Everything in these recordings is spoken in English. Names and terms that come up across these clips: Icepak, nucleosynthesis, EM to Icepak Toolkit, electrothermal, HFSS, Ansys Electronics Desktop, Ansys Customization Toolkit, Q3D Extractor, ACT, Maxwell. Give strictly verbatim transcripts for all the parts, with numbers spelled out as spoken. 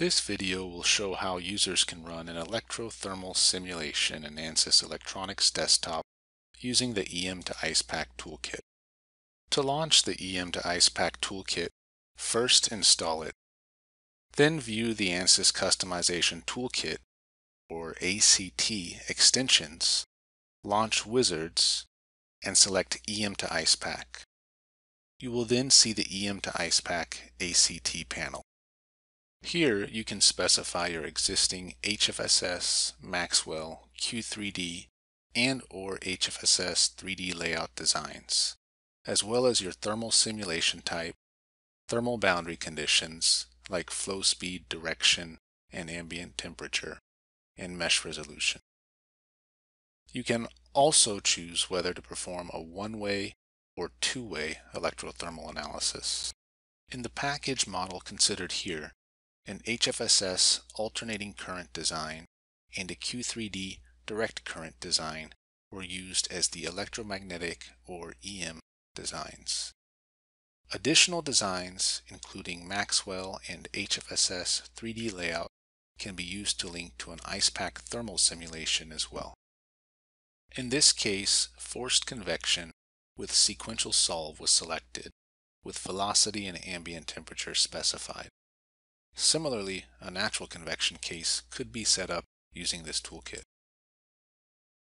This video will show how users can run an electrothermal simulation in Ansys Electronics Desktop using the E M to Icepak Toolkit. To launch the E M to Icepak Toolkit, first install it. Then view the Ansys Customization Toolkit, or A C T, extensions, launch Wizards, and select E M to Icepak. You will then see the E M to Icepak A C T panel. Here you can specify your existing H F S S, Maxwell, Q three D, and or H F S S three D layout designs, as well as your thermal simulation type, thermal boundary conditions like flow speed, direction, and ambient temperature, and mesh resolution. You can also choose whether to perform a one-way or two-way electrothermal analysis. In the package model considered here, an H F S S alternating current design and a Q three D direct current design were used as the electromagnetic or E M designs. Additional designs, including Maxwell and H F S S three D layout, can be used to link to an Icepak thermal simulation as well. In this case, forced convection with sequential solve was selected, with velocity and ambient temperature specified. Similarly, a natural convection case could be set up using this toolkit.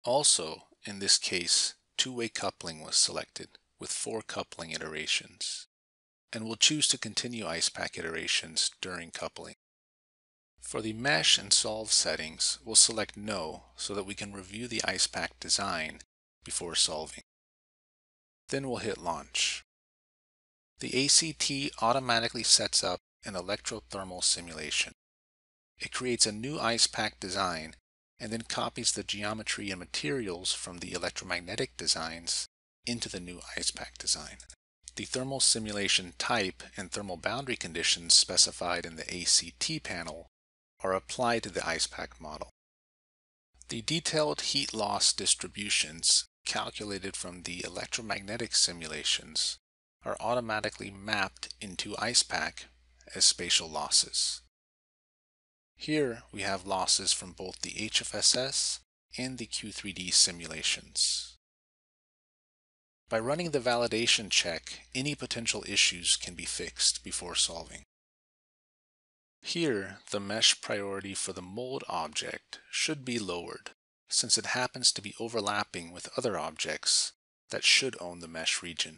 Also, in this case, two-way coupling was selected, with four coupling iterations, and we'll choose to continue Icepak iterations during coupling. For the mesh and solve settings, we'll select no so that we can review the Icepak design before solving. Then we'll hit launch. The A C T automatically sets up an electrothermal simulation. It creates a new Icepak design and then copies the geometry and materials from the electromagnetic designs into the new Icepak design. The thermal simulation type and thermal boundary conditions specified in the A C T panel are applied to the Icepak model. The detailed heat loss distributions calculated from the electromagnetic simulations are automatically mapped into Icepak as spatial losses. Here we have losses from both the H F S S and the Q three D simulations. By running the validation check, any potential issues can be fixed before solving. Here, the mesh priority for the mold object should be lowered, since it happens to be overlapping with other objects that should own the mesh region.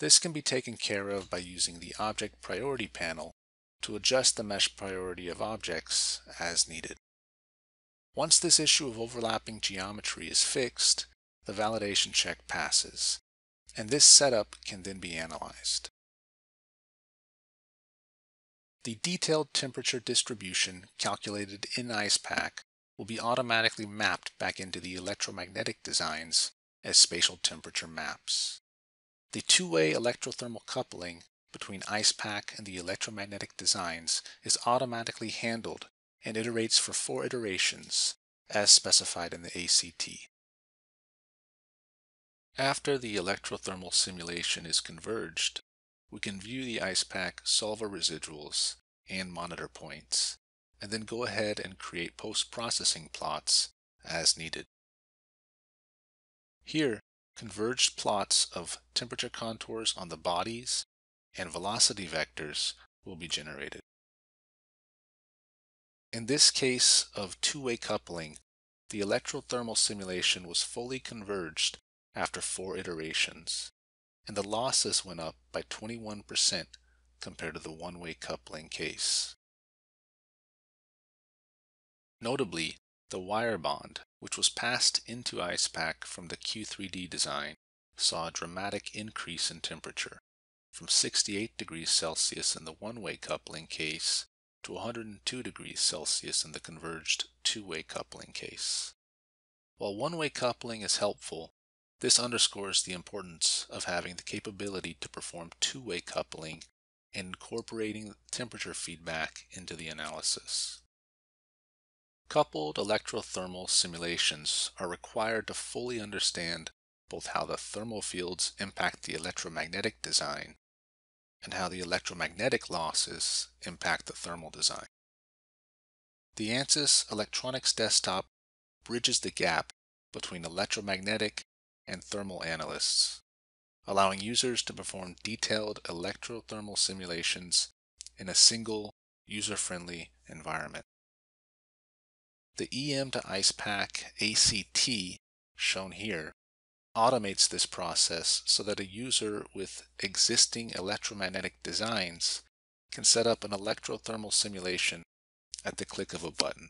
This can be taken care of by using the Object Priority panel to adjust the mesh priority of objects as needed. Once this issue of overlapping geometry is fixed, the validation check passes, and this setup can then be analyzed. The detailed temperature distribution calculated in Icepak will be automatically mapped back into the electromagnetic designs as spatial temperature maps. The two-way electrothermal coupling between Icepak and the electromagnetic designs is automatically handled and iterates for four iterations as specified in the A C T. After the electrothermal simulation is converged, we can view the Icepak solver residuals and monitor points, and then go ahead and create post-processing plots as needed. Here, converged plots of temperature contours on the bodies and velocity vectors will be generated. In this case of two-way coupling, the electrothermal simulation was fully converged after four iterations, and the losses went up by twenty-one percent compared to the one-way coupling case. Notably, the wire bond, which was passed into Icepak from the Q three D design, saw a dramatic increase in temperature, from sixty-eight degrees Celsius in the one-way coupling case to one hundred two degrees Celsius in the converged two-way coupling case. While one-way coupling is helpful, this underscores the importance of having the capability to perform two-way coupling and incorporating temperature feedback into the analysis. Coupled electrothermal simulations are required to fully understand both how the thermal fields impact the electromagnetic design and how the electromagnetic losses impact the thermal design. The Ansys Electronics Desktop bridges the gap between electromagnetic and thermal analysts, allowing users to perform detailed electrothermal simulations in a single, user-friendly environment. The E M to Icepak A C T, shown here, automates this process so that a user with existing electromagnetic designs can set up an electrothermal simulation at the click of a button.